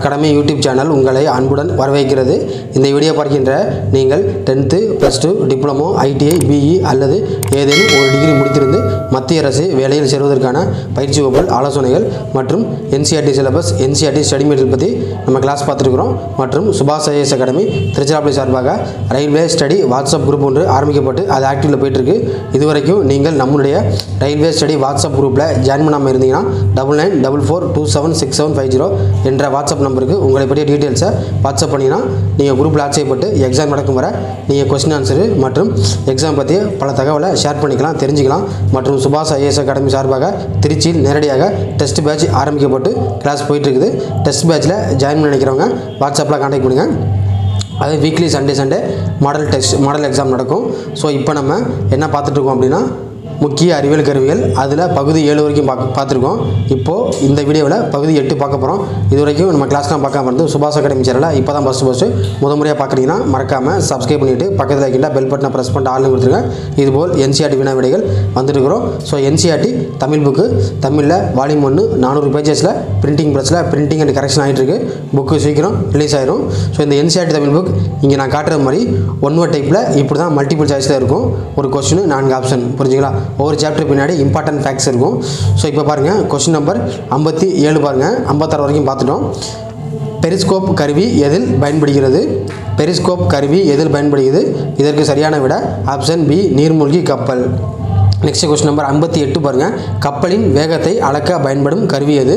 Academy YouTube channel உங்களை அன்புடன் வரவேற்கிறது. இந்த வீடியோ பார்க்கின்ற நீங்கள் 10th, plus 2, diploma, ITI, BE அல்லது ஏதேனும் ஒரு டிகிரி முடித்திருந்து மத்திய அரசு வேலையில் சேருவதற்கான பயிற்சி வகுப்புகள், ஆலோசனைகள் மற்றும் NCERT syllabus, NCERT study material பற்றி நம்ம கிளாஸ் பார்த்துருக்கிறோம். மற்றும் சுபாஷ் ஐஏஎஸ் அகாடமி திருச்சிராப்பள்ளி சார்பாக ரயில்வே ஸ்டடி வாட்ஸ்அப் குரூப் ஒன்று ஆரம்பிக்கப்பட்டு அது ஆக்டிவில் போயிட்டுருக்கு. இதுவரைக்கும் நீங்கள் நம்மளுடைய ரயில்வே ஸ்டடி வாட்ஸ்அப் குரூப்பில் ஜாயின் பண்ணாமல் இருந்தீங்கன்னா 9944276750 என்ற வாட்ஸ்அப் நம்பருக்கு உங்களை பற்றிய டீட்டெயில்ஸை வாட்ஸ்அப் பண்ணிங்கன்னா நீங்கள் குரூப்பில் ஆட் செய்யப்பட்டு எக்ஸாம் நடக்கும் வர நீங்கள் கொஸ்டின் ஆன்சரு மற்றும் எக்ஸாம் பற்றி பல தகவலை ஷேர் பண்ணிக்கலாம், தெரிஞ்சுக்கலாம். மற்றும் சுபாஷ் ஐஏஎஸ் அகாடமி சார்பாக திருச்சியில் நேரடியாக டெஸ்ட் பேட்ச் ஆரம்பிக்கப்பட்டு கிளாஸ் போயிட்டுருக்குது. டெஸ்ட் பேட்சில் ஜாயின் பண்ண நினைக்கிறவங்க வாட்ஸ்அப்பில் கான்டாக்ட் பண்ணுங்கள். அது வீக்லி சண்டே மாடல் எக்ஸாம் நடக்கும். ஸோ இப்போ நம்ம என்ன பார்த்துட்ருக்கோம் அப்படின்னா முக்கிய அறிவியல் கருவிகள், அதில் பகுதி 7 வரைக்கும் பார்த்துருக்கோம். இப்போது இந்த வீடியோவில் பகுதி 8 பார்க்க போகிறோம். இது வரைக்கும் நம்ம கிளாஸ்லாம் பார்க்காம இருந்து சுபாஷ் அகாடமி சேனலில் இப்போ தான் ஃபஸ்ட்டு முதன்முறையாக பார்க்குறீங்கன்னா மறக்காமல் சப்ஸ்கிரைப் பண்ணிவிட்டு பக்கத்தில் இருக்கின்ற பெல் பட்டனை ப்ரெஸ் பண்ணிட்டு ஆளுங்க கொடுத்துருங்க. இதுபோல் என்சிஆர்டி வினா விடைகள் வந்துட்டுருக்கிறோம். ஸோ என்சிஆர்டி தமிழ் புக்கு தமிழில் வால்யூம் 1 400 பேஜஸில் பிரிண்டிங் ப்ரெஸ்ஸில் பிரிண்டிங் அண்ட் கரெக்ஷன் ஆகிட்டுருக்கு. புக்கு சீக்கிரம் ரிலீஸ் ஆகிடும். ஸோ இந்த என்சிஆர்டி தமிழ் புக் இங்கே நான் காட்டுற மாதிரி ஒன்வர்ட் டைப்பில் இப்படி தான் மல்டிபிள் சாய்ஸில் இருக்கும். ஒரு கொஸ்டின் 4 ஆப்ஷன், புரிஞ்சுங்களா? ஒவ்வொரு சாப்டர் பின்னாடி இம்பார்ட்டன்ட் ஃபேக்ட்ஸ் இருக்கும். ஸோ இப்போ பாருங்கள் கொஸ்டின் நம்பர் 57 பாருங்கள். 56 வரைக்கும் பார்த்துட்டோம். பெரிஸ்கோப் கருவி எதில் பயன்படுகிறது? பெரிஸ்கோப் கருவி எதில் பயன்படுகிறது? இதற்கு சரியான விட ஆப்ஷன் பி, நீர்மூழ்கி கப்பல். நெக்ஸ்ட் கொஸ்டின் நம்பர் 58 பாருங்கள். கப்பலின் வேகத்தை அளக்க பயன்படும் கருவி எது?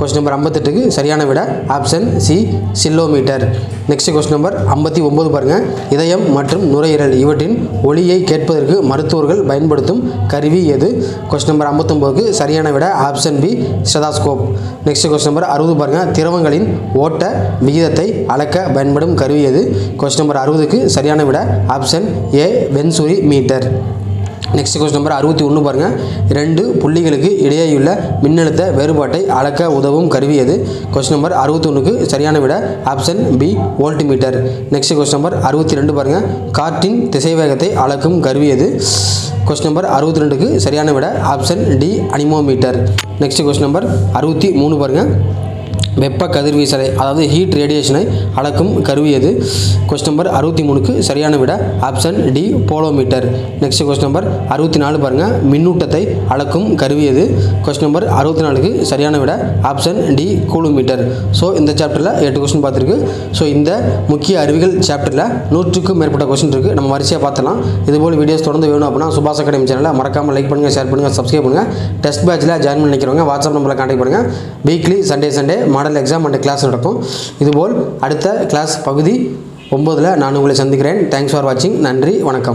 கொஸ்டின் நம்பர் 58க்கு சரியான விட option C, சில்லோமீட்டர். Next question number 59 பாருங்கள். இதயம் மற்றும் நுரையீரல் இவற்றின் ஒலியை கேட்பதற்கு மருத்துவர்கள் பயன்படுத்தும் கருவி எது? கொஸ்டின் நம்பர் 59க்கு சரியான விட option B, stethoscope. Next question number 60 பாருங்கள். திரவங்களின் ஓட்ட விகிதத்தை அளக்க பயன்படும் கருவி எது? கொஸ்டின் நம்பர் 60க்கு சரியான விட option A, venturi meter. Next question number 61 பாருங்கள். 2 புள்ளிகளுக்கு இடையேயுள்ள மின்னழுத்த வேறுபாட்டை அளக்க உதவும் கருவி எது? கொஸ்டின் நம்பர் 61க்கு சரியான விட option B, voltmeter. Next question number 62 பாருங்கள். காற்றின் திசைவேகத்தை அளக்கும் கருவி எது? கொஸ்டின் நம்பர் 62க்கு சரியான விட option D, anemometer. Next question number 63 பாருங்கள். வெப்ப கதிர்வீசலை அதாவது ஹீட் ரேடியேஷனை அளக்கும் கருவி எது? கொஸ்டின் நம்பர் 63க்கு சரியான விட option D, bolometer. Next question number 64 பாருங்கள். மின்னூட்டத்தை அளக்கும் கருவி எது? கொஸ்டின் நம்பர் 64க்கு சரியான விட ஆப்ஷன் டி, கூலுமீட்டர். ஸோ இந்த சாப்டரில் 8 கொஸ்டின் பார்த்துருக்கு. ஸோ இந்த முக்கிய அறிவியல் சாப்டரில் 100க்கும் மேற்பட்ட கொஸ்டின் இருக்குது. நம்ம வரிசையாக பார்த்தலாம். இதுபோல் வீடியோஸ் தொடர்ந்து வேணும் அப்படின்னா சுபாஷ் அகாடமி சேனலை மறக்காமல் லைக் பண்ணுங்கள், ஷேர் பண்ணுங்கள், சப்ஸ்கிரைப் பண்ணுங்கள். டெஸ்ட் பேட்சில் ஜாயின் பண்ணி நினைக்கிறவங்க வாட்ஸ்அப் நம்பரில் கான்டாக்ட் பண்ணுங்கள். Weekly Sunday model exam and class நடக்கும். இதுபோல் அடுத்த கிளாஸ் பகுதி 9ல் நான் உங்களை சந்திக்கிறேன். தேங்க்ஸ் ஃபார் வாட்சிங். நன்றி, வணக்கம்.